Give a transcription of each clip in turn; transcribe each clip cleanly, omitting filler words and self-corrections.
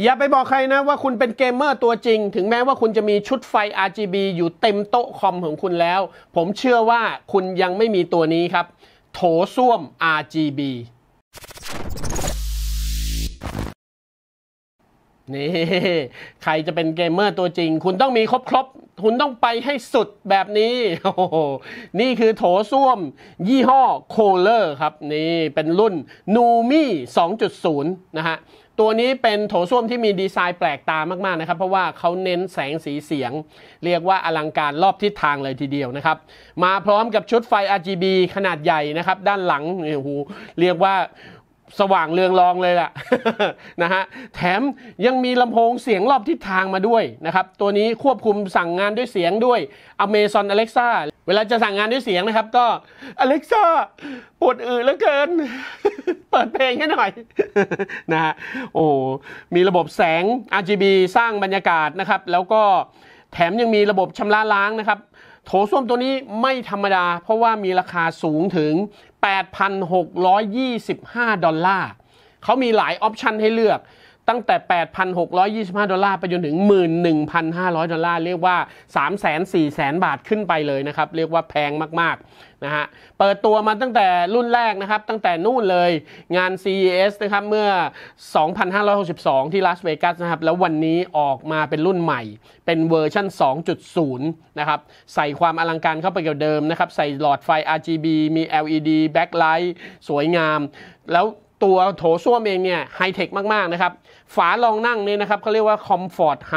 อย่าไปบอกใครนะว่าคุณเป็นเกมเมอร์ตัวจริงถึงแม้ว่าคุณจะมีชุดไฟ RGB อยู่เต็มโต๊ะคอมของคุณแล้วผมเชื่อว่าคุณยังไม่มีตัวนี้ครับโถส้วม RGB นี่ใครจะเป็นเกมเมอร์ตัวจริงคุณต้องมีครบคุณต้องไปให้สุดแบบนี้โอ้โหนี่คือโถส้วมยี่ห้อโคเลอร์ครับนี่เป็นรุ่นนูมี่ 2.0 นะฮะตัวนี้เป็นโถส้วมที่มีดีไซน์แปลกตามากๆนะครับเพราะว่าเขาเน้นแสงสีเสียงเรียกว่าอลังการรอบทิศทางเลยทีเดียวนะครับมาพร้อมกับชุดไฟ RGB ขนาดใหญ่นะครับด้านหลังโอ้โหเรียกว่าสว่างเรืองรองเลยล่ะ นะฮะแถมยังมีลำโพงเสียงรอบทิศทางมาด้วยนะครับตัวนี้ควบคุมสั่งงานด้วยเสียงด้วย Amazon Alexa เวลาจะสั่งงานด้วยเสียงนะครับก็ Alexa ปวดอืดเหลือเกิน เปิดเพลงให้หน่อย นะฮะโอ้มีระบบแสง RGB สร้างบรรยากาศนะครับแล้วก็แถมยังมีระบบชำระล้างนะครับโถส้วมตัวนี้ไม่ธรรมดาเพราะว่ามีราคาสูงถึง $8,625 เขามีหลายออปชันให้เลือกตั้งแต่ $8,625 ไปจนถึง $11,500 เรียกว่า 300,000-400,000 บาทขึ้นไปเลยนะครับเรียกว่าแพงมากๆนะฮะเปิดตัวมาตั้งแต่รุ่นแรกนะครับตั้งแต่นู่นเลยงาน CES นะครับเมื่อ 2562 ที่ Las Vegas นะครับแล้ววันนี้ออกมาเป็นรุ่นใหม่เป็นเวอร์ชัน 2.0 นะครับใส่ความอลังการเข้าไปกว่าเดิมนะครับใส่หลอดไฟ RGB มี LED backlight สวยงามแล้วตัวโถส้วมเองเนี่ยไฮเทคมากๆนะครับฝารองนั่งเนี่ยนะครับเขาเรียกว่าคอมฟอร์ตไฮ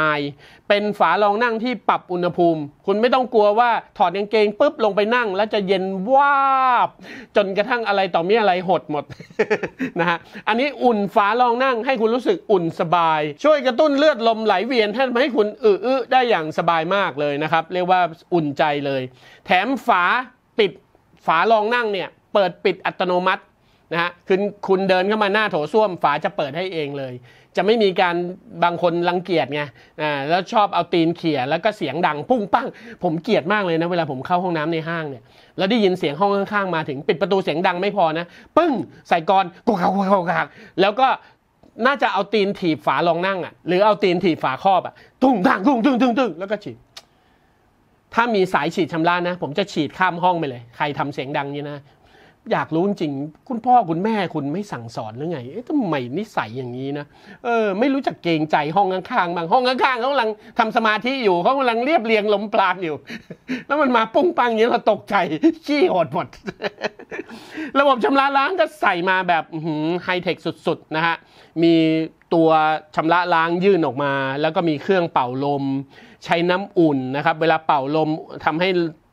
เป็นฝารองนั่งที่ปรับอุณหภูมิคุณไม่ต้องกลัวว่าถอดกางเกงปุ๊บลงไปนั่งแล้วจะเย็นวาบจนกระทั่งอะไรต่อมีอะไรหดหมด นะฮะอันนี้อุ่นฝารองนั่งให้คุณรู้สึกอุ่นสบายช่วยกระตุ้นเลือดลมไหลเวียนทำให้คุณอื้อได้อย่างสบายมากเลยนะครับเรียกว่าอุ่นใจเลยแถมฝารองนั่งเนี่ยเปิดปิดอัตโนมัตินะฮะคุณเดินเข้ามาหน้าโถส้วมฝาจะเปิดให้เองเลยจะไม่มีการบางคนรังเกียจไงแล้วชอบเอาตีนเขี่ยแล้วก็เสียงดังปุ้งปังผมเกลียดมากเลยนะเวลาผมเข้าห้องน้ำในห้างเนี่ยแล้วได้ยินเสียงห้องข้างๆมาถึงปิดประตูเสียงดังไม่พอนะปึ้งใส่กรกุกกักแล้วก็น่าจะเอาตีนถีบฝารองนั่งอ่ะหรือเอาตีนถีบฝาครอบอ่ะตุ้งดังตุ้งตุ้งแล้วก็ฉีดถ้ามีสายฉีดชำระนะผมจะฉีดข้ามห้องไปเลยใครทำเสียงดังนี่นะอยากรู้จริงคุณพ่อคุณแม่คุณไม่สั่งสอนหรือไงเอ๊ะทำไมนิสัยอย่างนี้นะไม่รู้จักเกรงใจห้องข้างๆบางห้องข้างๆเขากำลังทำสมาธิอยู่เขากำลังเรียบเรียงลมปราณอยู่ แล้วมันมาปุ้งปังอย่างนี้เราตกใจขี้หดหมด ระบบชำระล้างก็ใส่มาแบบไฮเทคสุดๆนะฮะมีตัวชำระล้างยื่นออกมาแล้วก็มีเครื่องเป่าลมใช้น้ำอุ่นนะครับเวลาเป่าลมทำให้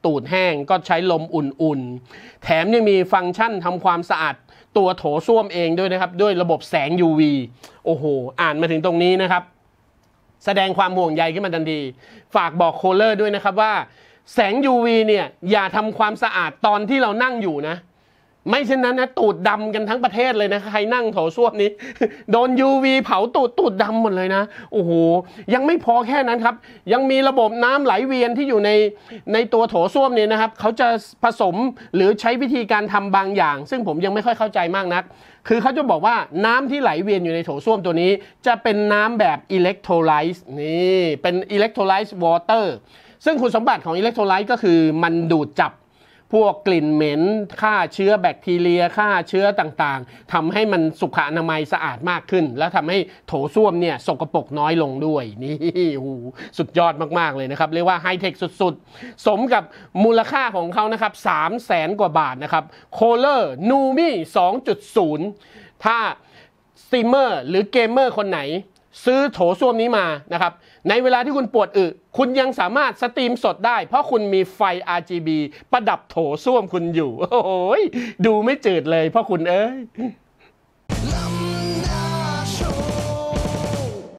ตูดแห้งก็ใช้ลมอุ่นๆแถมยังมีฟังก์ชันทำความสะอาดตัวโถส้วมเองด้วยนะครับด้วยระบบแสง UV โอ้โหอ่านมาถึงตรงนี้นะครับแสดงความห่วงใยขึ้นมาทันทีฝากบอกโคเลอร์ด้วยนะครับว่าแสง UV เนี่ยอย่าทำความสะอาดตอนที่เรานั่งอยู่นะไม่เช่นนั้นนะตูดดำกันทั้งประเทศเลยนะใครนั่งโถส้วมนี้โดน UV เผาตูดดำหมดเลยนะโอ้โหยังไม่พอแค่นั้นครับยังมีระบบน้ำไหลเวียนที่อยู่ในตัวโถส้วมเนี่ยนะครับเขาจะผสมหรือใช้วิธีการทำบางอย่างซึ่งผมยังไม่ค่อยเข้าใจมากนักคือเขาจะบอกว่าน้ำที่ไหลเวียนอยู่ในโถส้วมตัวนี้จะเป็นน้ำแบบอิเล็กโทรไลซ์นี่เป็นอิเล็กโทรไลซ์วอเตอร์ซึ่งคุณสมบัติของอิเล็กโทรไลซ์ก็คือมันดูดจับพวกกลิ่นเหม็นฆ่าเชื้อแบคทีเรียฆ่าเชื้อต่างๆทำให้มันสุขอนามัยสะอาดมากขึ้นและทำให้โถส้วมเนี่ยสกปรกน้อยลงด้วยนี่สุดยอดมากๆเลยนะครับเรียกว่าไฮเทคสุดๆสมกับมูลค่าของเขานะครับ300,000 กว่าบาทนะครับโคเลอร์นูมี่ 2.0 ถ้าสตรีมเมอร์หรือเกมเมอร์คนไหนซื้อโถส้วมนี้มานะครับในเวลาที่คุณปวดอึคุณยังสามารถสตรีมสดได้เพราะคุณมีไฟ RGB ประดับโถส้วมคุณอยู่โอ้ยดูไม่จืดเลยเพราะคุณเอ้ย